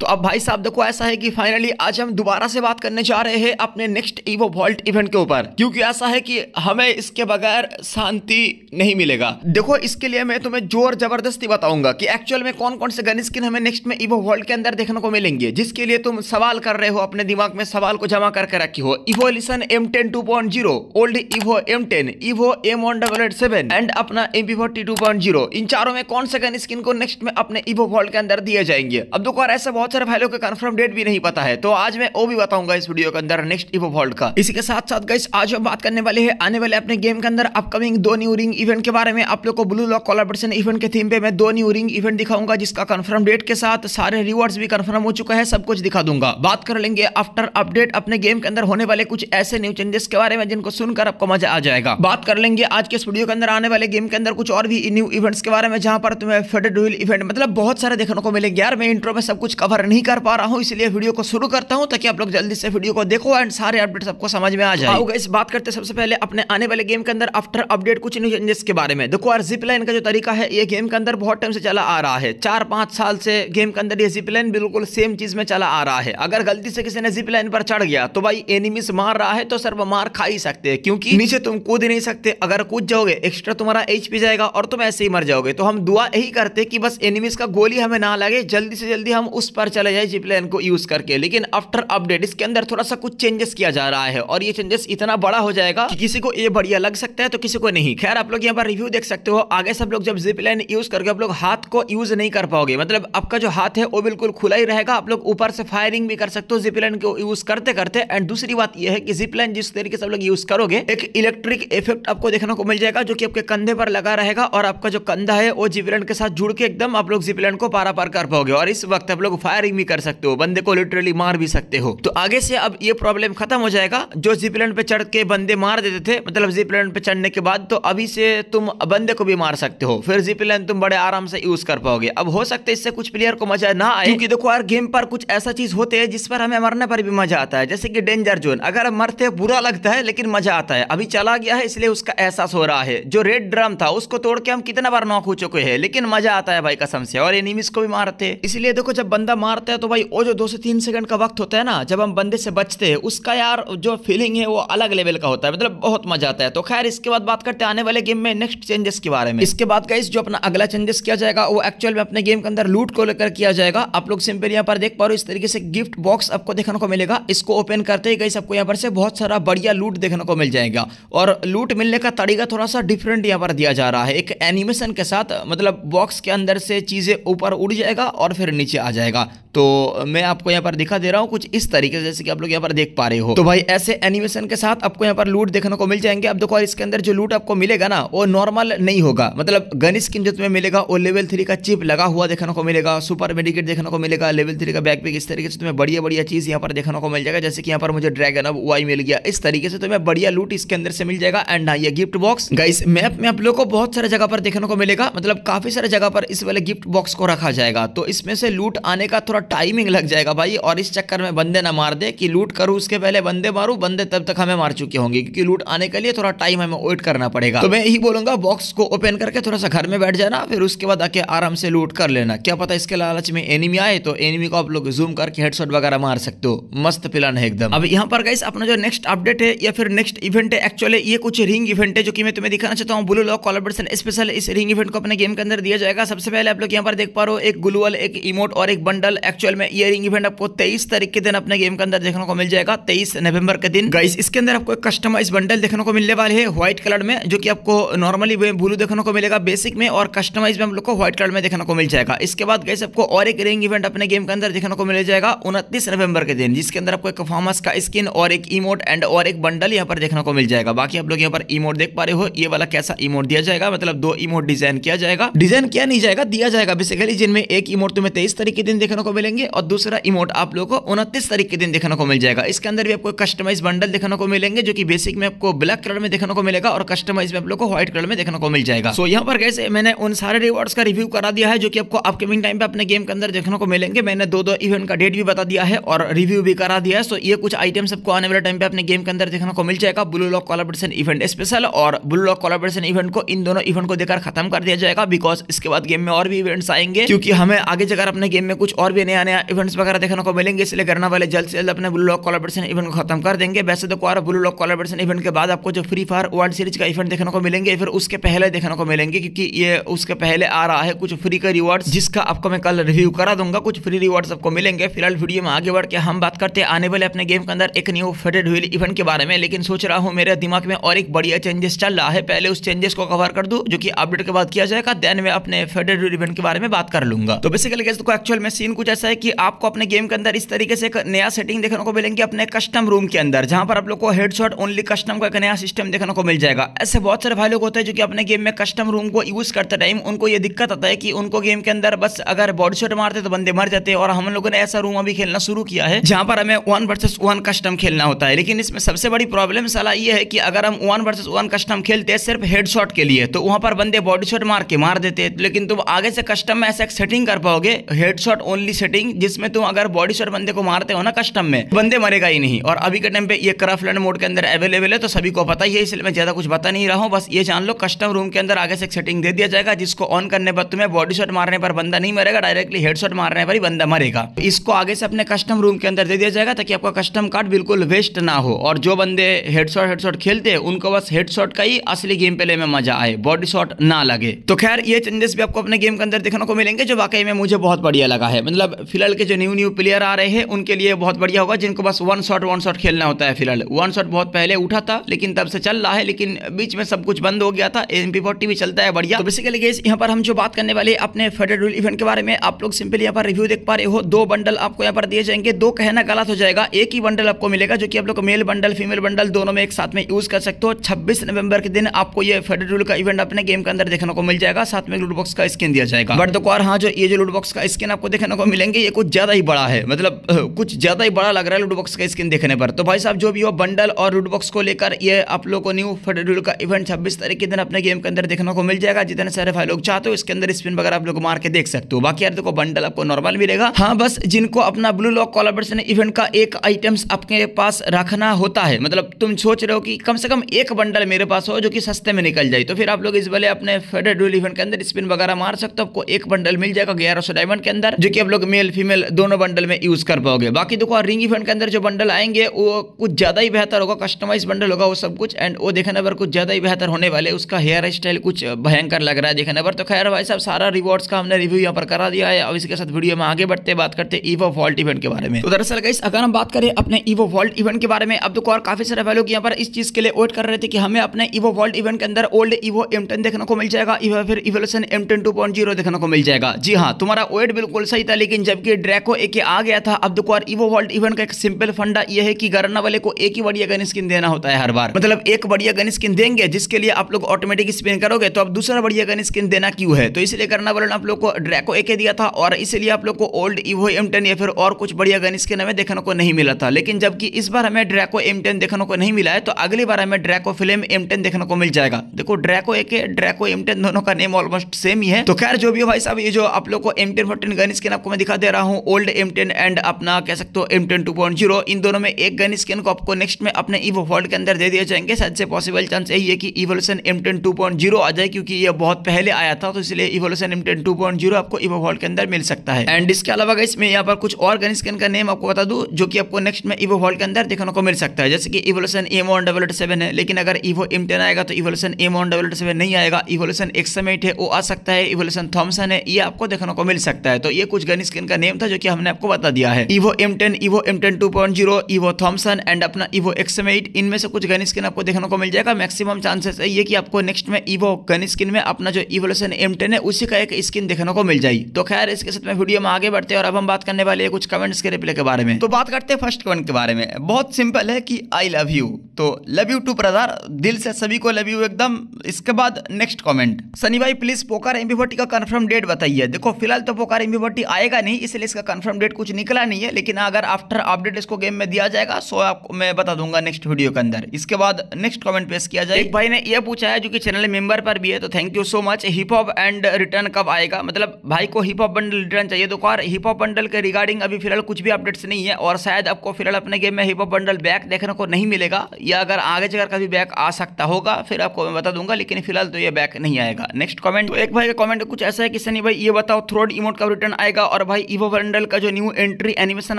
तो अब भाई साहब देखो ऐसा है कि फाइनली आज हम दोबारा से बात करने जा रहे हैं अपने नेक्स्ट Evo Volt इवेंट के ऊपर, क्योंकि ऐसा है कि हमें इसके बगैर शांति नहीं मिलेगा। देखो इसके लिए मैं तुम्हें जोर जबरदस्ती बताऊंगा कि एक्चुअल में कौन कौन से गन स्किन हमें नेक्स्ट में Evo Volt के अंदर देखने को मिलेंगे, जिसके लिए तुम सवाल कर रहे हो, अपने दिमाग में सवाल को जमा करके रखी हो। Evolution M10 2.0, old Evo M10, Evo M1014 and अपना MP40 2.0, इन चारों में कौन से गन स्किन को नेक्स्ट में अपने Evo Volt के अंदर दिए जाएंगे। अब देखो और ऐसा बहुत सारे भाई लोग कंफर्म डेट भी नहीं पता है, तो आज मैं वो भी बताऊंगा इस वीडियो के अंदर नेक्स्ट Evo Volt का। इसी के साथ साथ गाइस आज हम बात करने वाले हैं आने वाले अपने गेम के अंदर अपकमिंग दो न्यू रिंग इवेंट के बारे में। आप लोग को ब्लू लॉक कोलैबोरेशन इवेंट के थीम पे मैं दो न्यू रिंग इवेंट दिखाऊंगा, जिसका कंफर्म डेट के साथ सारे रिवॉर्ड्स भी कंफर्म हो चुका है, सब कुछ दिखा दूंगा। बात कर लेंगे आफ्टर अपडेट अपने गेम के अंदर होने वाले कुछ ऐसे न्यू चेंजेस के बारे में जिनको सुनकर आपको मजा आ जाएगा। बात कर लेंगे आज के इस वीडियो के अंदर आने वाले गेम के अंदर कुछ और भी न्यू इवेंट्स के बारे में, जहां पर तुम्हें फेडेड ड्यूल इवेंट मतलब बहुत सारे देखने को मिलेंगे। यार मैं इंट्रो में सब कुछ कवर नहीं कर पा रहा हूं, इसलिए वीडियो को शुरू करता हूं ताकि आप लोग जल्दी से वीडियो को देखो एंड सारे अपडेट्स आपको समझ में आ जाए। आओ गाइस बात करते हैं सबसे पहले अपने आने वाले गेम के अंदर आफ्टर अपडेट कुछ न्यू चेंजेस के बारे में। देखो यार जिप लाइन का जो तरीका है ये गेम के अंदर बहुत टाइम से चला आ रहा है, 4-5 साल से गेम के अंदर ये जिप लाइन बिल्कुल सेम चीज में चला आ रहा है। अगर गलती से किसी ने जिप लाइन पर चढ़ गया तो भाई एनिमीज मार रहा है तो सर्व मार खा ही सकते हैं, क्योंकि नीचे तुम कूद नहीं सकते। अगर कूद जाओगे एक्स्ट्रा तुम्हारा HP जाएगा और तुम ऐसे ही मर जाओगे। तो हम दुआ यही करते कि बस एनिमीज का गोली हमें ना लगे, जल्दी से जल्दी हम उस पर चले जाए जिप लाइन को यूज करके। लेकिन आफ्टर अपडेट इसके अंदर थोड़ा सा कुछ चेंजेस किया जा रहा है और ये चेंजेस इतना बड़ा हो जाएगा कि किसी को ये बढ़िया लग सकता है तो किसी को नहीं। खैर आप लोग यहाँ पर रिव्यू देख सकते हो। आगे सब लोग जब जिप लाइन यूज करके आप लोग हाथ को यूज नहीं कर पाओगे, मतलब आपका जो हाथ है वो बिल्कुल खुला ही रहेगा, आप लोग ऊपर से फायरिंग भी कर सकते हो जिप लाइन को यूज करते करते। एंड दूसरी बात यह है कि जिप लाइन जिस तरीके से आप लोग यूज करोगे एक इलेक्ट्रिक इफेक्ट आपको देखने को मिल जाएगा, जो कि आपके कंधे पर लगा रहेगा और आपका जो कंधा है वो जिप लाइन के साथ जुड़ के एकदम आप लोग जिप लाइन को पारा पार कर पाओगे और इस वक्त आप लोग फायरिंग भी कर सकते हो, बंदे को लिटरली मार भी सकते हो। तो आगे से अब ये प्रॉब्लम खत्म हो जाएगा जो जिपलाइन पे चढ़ के बंदे मार देते थे, मतलब जिपलाइन पे चढ़ने के बाद, तो अभी से तुम बंदे को भी मार सकते हो, फिर जिपलाइन तुम बड़े आराम से यूज कर पाओगे। अब हो सकता है इससे कुछ प्लेयर को मजा ना आए, क्योंकि देखो यार गेम पर कुछ ऐसा चीज होते हैं जिस पर हमें मरने पर भी मजा आता है, जैसे कि डेंजर जोन। अगर मरते बुरा लगता है लेकिन मजा आता है। अभी चला गया है इसलिए उसका एहसास हो रहा है। जो रेड ड्रम था उसको तोड़ के हम कितना बार नॉक हो चुके हैं, लेकिन मजा आता है भाई कसम से। और एनिमीज को भी मारते हैं, इसलिए देखो जब बंदा मारता है तो भाई वो जो 2 से 3 सेकंड का वक्त होता है ना, जब हम बंदे से बचते हैं, उसका यार जो फीलिंग है वो अलग लेवल का होता है, मतलब बहुत मजा आता है। तो खैर इसके बाद बात करते हैं आने वाले गेम में नेक्स्ट चेंजेस के बारे में। इसके बाद गाइस जो अपना अगला चेंजेस किया जाएगा वो एक्चुअल में अपने गेम के अंदर लूट को लेकर किया जाएगा। आप लोग सिंपल यहाँ पर देख पा रहे हो इस तरीके से गिफ्ट बॉक्स आपको देखने को मिलेगा। इसको ओपन करते ही गाइस आपको यहाँ पर से बहुत सारा बढ़िया लूट देखने को मिल जाएगा और लूट मिलने का तरीका थोड़ा सा डिफरेंट यहाँ पर दिया जा रहा है, एक एनिमेशन के साथ, मतलब बॉक्स के अंदर से चीजें ऊपर उड़ जाएगा और फिर नीचे आ जाएगा। तो मैं आपको यहाँ पर दिखा दे रहा हूँ कुछ इस तरीके से, जैसे कि आप लोग यहाँ पर देख पा रहे हो। तो भाई ऐसे एनिमेशन के साथ आपको यहाँ पर लूट देखने को मिल जाएंगे। अब देखो इसके अंदर जो लूट आपको मिलेगा ना वो नॉर्मल नहीं होगा, मतलब गन स्किन जो तुम्हें मिलेगा वो लेवल 3 का चिप लगा हुआ देखने को मिलेगा, सुपर मेडिकेट देखने को मिलेगा, लेवल 3 का बैकपैक, इस तरीके से तुम्हें बढ़िया बढ़िया चीज यहाँ पर देखने को मिल जाएगा। जैसे कि यहाँ पर मुझे ड्रैगन M10 मिल गया, इस तरीके से तुम्हें बढ़िया लूट इसके अंदर से मिल जाएगा। एंड ये गिफ्ट बॉक्स गाइस मैप में आप लोग को बहुत सारे जगह पर देखने को मिलेगा, मतलब काफी सारे जगह पर इस वाले गिफ्ट बॉक्स को रखा जाएगा। तो इसमें से लूट आने का थोड़ा टाइमिंग लग जाएगा भाई, और इस चक्कर में बंदे ना मार दे कि लूट करूं उसके पहले बंदे मारूं, बंदे तब तक हमें मार चुके होंगे, क्योंकि लूट आने के लिए थोड़ा टाइम हमें वेट करना पड़ेगा। तो मैं यही बोलूंगा बॉक्स को ओपन करके थोड़ा सा घर में बैठ जाना, फिर उसके बाद आके आराम से लूट कर लेना। क्या पता इसके लालच में एनिमी आए तो एनिमी को आप लोग जूम करके हेडशॉट वगैरह मार सकते हो, मस्त प्लान है एकदम। अब यहाँ पर गाइस अपना जो नेक्स्ट अपडेट है या फिर नेक्स्ट इवेंट है, एक्चुअली ये कुछ रिंग इवेंट है जो कि मैं तुम्हें दिखाना चाहता हूँ। ब्लू लॉक कोलैबोरेशन स्पेशल इस रिंग इवेंट को अपने गेम के अंदर दिया जाएगा। सबसे पहले आप लोग यहाँ पर देख पा रहे हो एक ग्लूअल, एक इमोट और एक बंडल। एक्चुअल में ये रिंग इवेंट आपको 23 तारीख के दिन अपने गेम के अंदर देखने को मिल जाएगा, 23 नवंबर के दिन। गाइस इसके अंदर आपको एक कस्टमाइज बंडल देखने को मिलने वाले है व्हाइट कलर में, जो कि आपको नॉर्मली ब्लू देखने को मिलेगा बेसिक में, और कस्टमाइज में हम लोग को व्हाइट कलर में देखने को मिल जाएगा। इसके बाद गाइस आपको और एक रिंग इवेंट अपने गेम के अंदर देखने को मिल जाएगा 29 नवंबर के दिन, जिसके अंदर आपको एक फार्मस का स्किन और एक इमोट एंड और एक बंडल यहाँ पर देखने को मिल जाएगा। बाकी आप लोग यहाँ पर इमोट देख पा रहे हो, ये वाला कैसा इमोट दिया जाएगा, मतलब 2 इमोट डिजाइन किया जाएगा, डिजाइन किया नहीं जाएगा, दिया जाएगा बेसिकली, जिनमें एक इमोट तुम्हें 23 तारीख के दिन देखने को मिलेंगे और दूसरा इमोट आप लोगों को 29 तारीख के दिन देखने को मिल जाएगा। इसके अंदर भी आपको कस्टमाइज बंडल देखने को मिलेंगे, जो कि बेसिक में आपको ब्लैक कलर में देखने को मिलेगा और कस्टमाइज में आप लोगों को व्हाइट कलर में देखने को मिल जाएगा। सो यहाँ पर गाइस मैंने उन सारे रिवॉर्ड्स का रिव्यू करा दिया है जो कि आपको अपकमिंग टाइम पे अपने गेम के अंदर देखने को मिलेंगे। मैंने 2 इवेंट का डेट भी बता दिया है और रिव्यू भी करा दिया है। सो ये कुछ आइटम्स आपको आने वाले टाइम पे अपने गेम के अंदर देखने को मिल जाएगा, blue lock collaboration event special और ब्लू लॉक कोलैबोरेशन इवेंट को, इन दोनों इवेंट को देकर खत्म कर दिया जाएगा, बिकॉज इसके बाद गेम में और भी इवेंट्स आएंगे, क्योंकि हमें आगे जाकर अपने गेम में कुछ और और भी नया नया इवेंट्स वगैरह देखने को मिलेंगे, इसलिए करना वाले जल्द से जल्द अपने ब्लू लॉक कोलैबोरेशन इवेंट को खत्म कर देंगे। वैसे तो और ब्लू लॉक कोलैबोरेशन इवेंट के बाद आपको जो फ्री फायर वर्ल्ड सीरीज का इवेंट देखने को मिलेंगे फिर उसके पहले देखने को मिलेंगे, क्योंकि ये उसके पहले आ रहा है कुछ फ्री का रिवॉर्ड्स जिसका आपको मैं कल रिव्यू करा दूंगा। कुछ फ्री रिवॉर्ड्स आपको मिलेंगे। फिलहाल वीडियो में आगे बढ़ के हम बात करते हैं आने वाले अपने गेम के अंदर एक न्यू फेडेड व्हील इवेंट के बारे में। लेकिन सोच रहा हूँ मेरे दिमाग में और एक बढ़िया चेंजेस चल रहा है, पहले उस चेंजेस को कवर कर दूं जो कि अपडेट के बाद किया जाएगा, देन मैं अपने फेडेड व्हील इवेंट के बारे में बात कर लूंगा। तो बेसिकली गाइस देखो एक्चुअल में सीन कुछ ऐसा है कि आपको अपने गेम के अंदर इस तरीके से एक नया सेटिंग देखने को मिलेंगे अपने कस्टम रूम के अंदर, जहां पर आप लोग को हेडशॉट ओनली कस्टम का एक नया सिस्टम देखने को मिल जाएगा। ऐसे बहुत सारे भाई लोग होते हैं जो कि अपने गेम में कस्टम रूम को यूज करते टाइम उनको ये दिक्कत आता है कि उनको गेम के अंदर बस अगर बॉडी शॉट मारते तो बंदे मर जाते हैं, और हम लोगों ने ऐसा रूम अभी खेलना शुरू किया है जहां पर हमें 1 वर्सेस 1 कस्टम खेलना होता है। लेकिन इसमें सबसे बड़ी प्रॉब्लम साला ये है कि अगर हम 1 वर्सेस 1 कस्टम खेलते हैं सिर्फ हेडशॉट के लिए तो वहां पर बंदे बॉडी शॉट मार के मार देते हैं। लेकिन तुम आगे से कस्टम में ऐसा एक सेटिंग कर पाओगे हेडशॉट ओनली सेटिंग, जिसमें तुम अगर बॉडी शॉट बंदे को मारते हो ना कस्टम में बंदे मरेगा ही नहीं। और अभी के टाइम पे ये क्राफ्टलैंड मोड के अंदर अवेलेबल है तो सभी को पता ही है, इसलिए मैं ज्यादा कुछ बता नहीं रहा हूँ। बस ये जान लो कस्टम रूम के अंदर आगे से एक सेटिंग दे दिया जाएगा जिसको ऑन करने पर तुम्हें बॉडी शॉट मारने पर बंदा नहीं मरेगा, डायरेक्टली हेडशॉट मारने पर ही बंदा मरेगा। इसको आगे से अपने कस्टम रूम के अंदर दे दिया जाएगा ताकि आपका कस्टम कार्ड बिल्कुल वेस्ट ना हो, और जो बंदे हेडशॉट खेलते हैं उनको बस हेडशॉट का ही असली गेम प्ले में मजा आए, बॉडी शॉट ना लगे। तो खैर ये चेंजेस भी आपको अपने गेम के अंदर देखने को मिलेंगे जो वाकई में मुझे बहुत बढ़िया लगा है। मतलब फिलहाल के जो न्यू प्लेयर आ रहे हैं उनके लिए बहुत बढ़िया होगा, जिनको बस वन शॉट खेलना होता है। फिलहाल वन शॉट बहुत पहले उठा था लेकिन तब से चल रहा है, लेकिन बीच में सब कुछ बंद हो गया था। MP40 भी चलता है बढ़िया। तो बेसिकली गाइस यहाँ पर हम जो बात करने वाले अपने फेडेड रूल इवेंट के बारे में, आप लोग सिंपल यहाँ पर रिव्यू देख पा रहे हो। 2 बंडल आपको यहाँ पर दिए जाएंगे, 2 कहना गलत हो जाएगा, एक ही बंडल आपको मिलेगा जो कि आप लोग मेल बंडल फीमेल बंडल दोनों में एक साथ में यूज कर सकते हो। 26 नवंबर के दिन आपको ये फेडेड रूल का इवेंट अपने गेम के अंदर देखने को मिल जाएगा, साथ में लूट बॉक्स का स्किन दिया जाएगा। बट देखो और हाँ, जो ये जो लूट बॉक्स का स्किन आपको देखने को मिलेंगे ये कुछ ज्यादा ही बड़ा है, मतलब कुछ ज्यादा ही बड़ा लग रहा है लूट बॉक्स का स्किन देखने पर। तो भाई साहब जो भी हो बंडल और लूट बॉक्स को लेकर ये आप लोग को न्यू फेडेड रूल का इवेंट 26 तारीख के दिन अपने गेम के अंदर देखने को मिल जाएगा। जितने सारे भाई लोग चाहते हो इसके अंदर स्पिन वगैरह आप लोग मार के देख सकते हो। बाकी यार देखो बंडल आपको नॉर्मल मिलेगा। हाँ बस जिनको अपना ब्लू लॉक कोलैबोरेशन इवेंट का एक आइटम्स आपके पास रखना होता है, मतलब तुम सोच रहे हो कि कम से कम एक बंडल मेरे पास हो जो कि सस्ते में निकल जाए, तो फिर आप लोग इस वाले अपने फेडेड रूल इवेंट के अंदर स्पिन वगैरह मार सकते हो। आपको एक बंडल मिल जाएगा 1100 डायमंड के अंदर जो कि आप लोग मेल फीमेल दोनों बंडल में यूज कर पाओगे। बाकी देखो रिंग इवेंट के अंदर जो बंडल आएंगे वो कुछ ज्यादा ही बेहतर होगा, कस्टमाइज बंडल होगा वो सब कुछ, एंड वो देखने पर कुछ ज्यादा ही बेहतर होने वाले। उसका हेयर स्टाइल कुछ भयंकर लग रहा है देखने पर। तो खैर भाई साहब सारा रिवॉर्ड्स का हमने रिव्यू यहाँ पर करा दिया है। अब इसके साथ वीडियो में आगे बढ़ते बात करते ईवो वॉल्ट इवेंट के बारे में। तो दरअसल गाइस अगर हम बात करें अपने ईवो वॉल्ट इवेंट के बारे में, अब देखो और काफी सारे भाई लोग यहाँ पर इस चीज के लिए वेट कर रहे थे कि हमें अपने ईवो वॉल्ट इवेंट के अंदर ओल्ड ईवो M10 देखने को मिल जाएगा या फिर इवोल्यूशन M10 2.0 देखने को मिल जाएगा। जी हाँ, तुम्हारा वेट बिल्कुल सही था, लेकिन जबकि ड्रैको AK आ गया था। अब देखो और ईवो वॉल्ट इवेंट का एक सिंपल फंडा यह है कि गरना वाले को एक ही बढ़िया गन स्किन देना होता है हर बार, मतलब एक बढ़िया गन स्किन देंगे जिसके लिए आप लोग ऑटोमेटिक स्पिन करोगे, तो अब दूसरा बढ़िया गन स्किन देना क्यों है। तो इसलिए गरना वाले ने आप लोग को ड्रैको AK दिया था और इसलिए आप लोग को ओल्ड ईवो M10 या फिर और कुछ बढ़िया गन स्किन हमें देखने को नहीं मिला था। लेकिन जबकि इस बार हमें ड्रैको M10 देखने को नहीं मिला है, तो अगली बार हमें ड्रैको फ्लेम M10 देखने को मिल जाएगा। देखो ड्रैको AK ड्रैको M10 दोनों का नेम ऑलमोस्ट सेम ही है। तो खैर जो भी हो भाई साहब, ये जो आप लोग को M1014 गन स्किन आपको मैं दिखा दे रहा हूँ, ओल्ड M10 एंड अपना कह सकते हो M10 2.0, इन दोनों में एक गन स्किन को आपको नेक्स्ट में अपने ईवो वॉल्ट के अंदर दे दिए जाएंगे। सबसे पॉसिबल चांस यही है कि इवोल्यूशन M10 2.0 आ जाए, क्योंकि ये बहुत पहले आया था, तो इसलिए इवोल्यूशन M10 2.0 आपको ईवो वॉल्ट के अंदर मिल सकता है। एंड इसके अलावा गाइस मैं यहाँ पर कुछ और गन स्किन का नेम आपको बता दूं जो कि आपको नेक्स्ट में ईवो वॉल्ट के अंदर देखने को मिल सकता है, जैसे कि इवोल्यूशन M1087 है। लेकिन अगर ईवो M10 आएगा तो इवोल्यूशन M1087 नहीं आएगा, इवोल्यूशन XM8 है वो आ सकता है, इवोल्यूशन थॉमसन है ये आपको देखने को मिल सकता है। तो ये कुछ गन स्किन का नेम था जो कि हमने आपको बता दिया है, Evo M10, Evo M10 2.0, Evo Thompson and अपना ईवो XM8, इनमें से कुछ गन स्किन आपको देखने को मिल जाएगा। मैक्सिमम चांसेस है ये कि आपको नेक्स्ट में ईवो गन स्किन में अपना जो इवोल्यूशन M10 है उसी का एक स्किन देखने को मिल जाए। तो खैर इसके साथ में वीडियो में आगे बढ़ते हैं और अब हम बात करने वाले हैं कुछ कमेंट्स के रिप्लाई के बारे में। तो बात करते हैं फर्स्ट कमेंट के बारे में, बहुत सिंपल है कि आई लव यू, तो लव यू टू ब्रदर, दिल से सभी को लव यू एकदम। इसके बाद नेक्स्ट कमेंट, सनी भाई प्लीज पोकर MP40 का कंफर्म डेट बताइए। देखो फिलहाल तो पोकर MP40 आएगा नहीं, इसलिए इसका कंफर्म डेट कुछ निकला नहीं है, लेकिन अगर आफ्टर अपडेट इसको गेम में दिया जाएगा सो आपको मैं बता दूंगा नेक्स्ट वीडियो के अंदर। इसके बाद नेक्स्ट कमेंट पेश किया जाए, एक भाई ने यह पूछा है जो कि चैनल मेंबर पर भी है, तो thank you so much, hip hop and return कब आएगा। मतलब भाई को हिप हॉप बंडल रिटर्न चाहिए। देखो यार हिप हॉप बंडल के रिगार्डिंग अभी फिलहाल कुछ भी अपडेट्स नहीं है, और शायद आपको फिलहाल अपने गेम में हिप हॉप बंडल बैक देखने को नहीं मिलेगा, या अगर आगे जाकर कभी बैक आ सकता होगा फिर आपको मैं बता दूंगा, लेकिन फिलहाल तो ये बैक नहीं आएगा। नेक्स्ट कमेंट, तो एक भाई का कमेंट कुछ ऐसा है कि सनी भाई ये बताओ थ्रोड इमोट कब रिटर्न आएगा, और और भाई ईवो बंडल का जो न्यू एंट्री एनिमेशन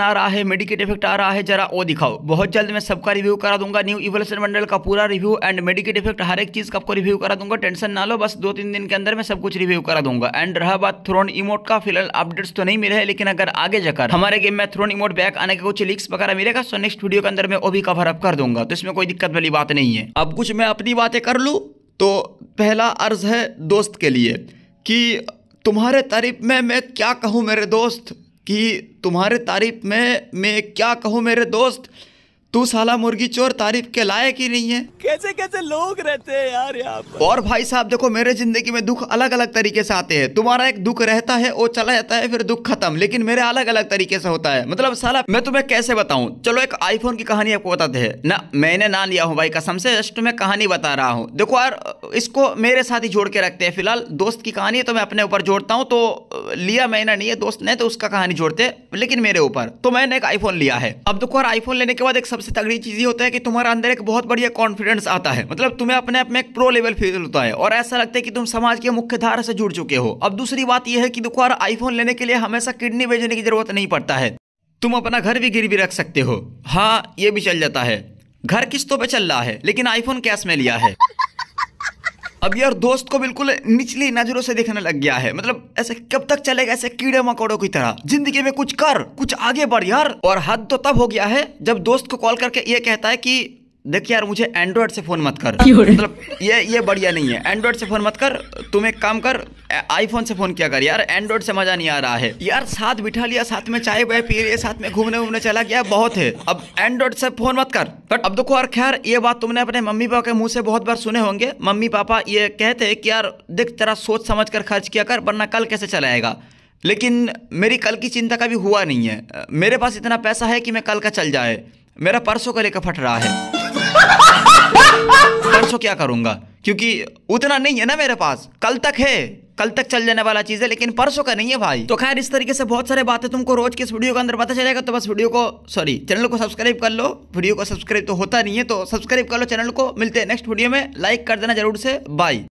आ रहा है, मेडिकेट इफेक्ट आ रहा है, जरा वो दिखाओ। बहुत जल्द मैं सबका रिव्यू करा दूंगा, न्यू इवोल्यूशन बंडल का पूरा रिव्यू एंड मेडिकेट इफेक्ट हर एक चीज़ का आपको रिव्यू करा दूंगा। टेंशन ना लो, बस 2-3 दिन के अंदर मैं सब कुछ रिव्यू करा दूंगा। एंड रहा बात थ्रोन इमोट का, फिलहाल अपडेट्स तो नहीं मिले हैं, लेकिन अगर आगे जाकर हमारे गेम में थ्रोन इमोट बैक आने के कुछ लीक्स वगैरह मिलेगा तो नेक्स्ट वीडियो के अंदर मैं वो भी कवर अप कर दूंगा, तो इसमें कोई दिक्कत वाली बात नहीं है। अब कुछ मैं अपनी बातें कर लूँ तो पहला अर्ज है दोस्त के लिए कि तुम्हारे तारीफ में मैं क्या कहूँ मेरे दोस्त, कि तुम्हारे तारीफ में मैं क्या कहूँ मेरे दोस्त, तू साला मुर्गी चोर तारीफ के लायक ही नहीं है। कैसे कैसे लोग रहते हैं यार यहाँ पर। और भाई साहब देखो, मेरे जिंदगी में दुख अलग अलग तरीके से आते हैं। तुम्हारा एक दुख रहता है वो चला जाता है फिर दुख खत्म, लेकिन मेरे अलग अलग तरीके से होता है। मतलब साला मैं तुम्हें कैसे बताऊं। चलो एक आईफोन की कहानी आपको बताते हैं ना, मैंने ना लिया हूँ भाई कसम से, जस्ट तुम्हें कहानी बता रहा हूँ। देखो यार इसको मेरे साथ ही जोड़ के रखते हैं, फिलहाल दोस्त की कहानी है तो मैं अपने ऊपर जोड़ता हूँ। तो लिया मैंने नहीं है, दोस्त ने, तो उसका कहानी जोड़ते लेकिन मेरे ऊपर। तो मैंने एक आईफोन लिया है। अब देखो यार आईफोन लेने के बाद एक सबसे तगड़ी चीज होता है कि तुम्हारा अंदर एक बहुत बढ़िया कॉन्फिडेंस आता है, मतलब तुम्हें अपने आप में एक प्रो लेवल फील होता है और ऐसा लगता है कि तुम समाज के मुख्य धारा से जुड़ चुके हो। अब दूसरी बात यह है कि देखो यार आईफोन लेने के लिए हमेशा किडनी बेचने की जरूरत नहीं पड़ता है, तुम अपना घर भी गिरवी रख सकते हो। हाँ ये भी चल जाता है, घर किस्तों पर चल रहा है लेकिन आईफोन कैश में लिया है। अब यार दोस्त को बिल्कुल निचली नजरों से देखने लग गया है, मतलब ऐसे कब तक चलेगा ऐसे कीड़े मकोड़ों की तरह। जिंदगी में कुछ कर, कुछ आगे बढ़ यार। और हद तो तब हो गया है जब दोस्त को कॉल करके ये कहता है कि देखिए यार मुझे एंड्रॉयड से फ़ोन मत कर, मतलब ये बढ़िया नहीं है, एंड्रॉयड से फ़ोन मत कर, तुम एक काम कर आईफोन से फ़ोन किया कर यार, एंड्रॉयड से मज़ा नहीं आ रहा है। यार साथ बिठा लिया, साथ में चाय वाय पी रही है, साथ में घूमने वूमने चला गया, बहुत है, अब एंड्रॉयड से फ़ोन मत कर। बट अब देखो यार खैर ये बात तुमने अपने मम्मी पापा के मुँह से बहुत बार सुने होंगे। मम्मी पापा ये कहते हैं कि यार देख तेरा सोच समझ कर खर्च किया कर वरना कल कैसे चलाएगा, लेकिन मेरी कल की चिंता कभी हुआ नहीं है। मेरे पास इतना पैसा है कि मैं कल का चल जाए, मेरा परसों का लेकर फट रहा है, परसों क्या करूंगा क्योंकि उतना नहीं है ना मेरे पास, कल तक है, कल तक चल जाने वाला चीज है लेकिन परसों का नहीं है भाई। तो खैर इस तरीके से बहुत सारे बातें तुमको रोज के इस वीडियो के अंदर पता चलेगा। तो बस वीडियो को सॉरी चैनल को सब्सक्राइब कर लो, वीडियो को सब्सक्राइब तो होता नहीं है तो सब्सक्राइब कर लो चैनल को। मिलते हैं नेक्स्ट वीडियो में, लाइक कर देना जरूर से, बाय।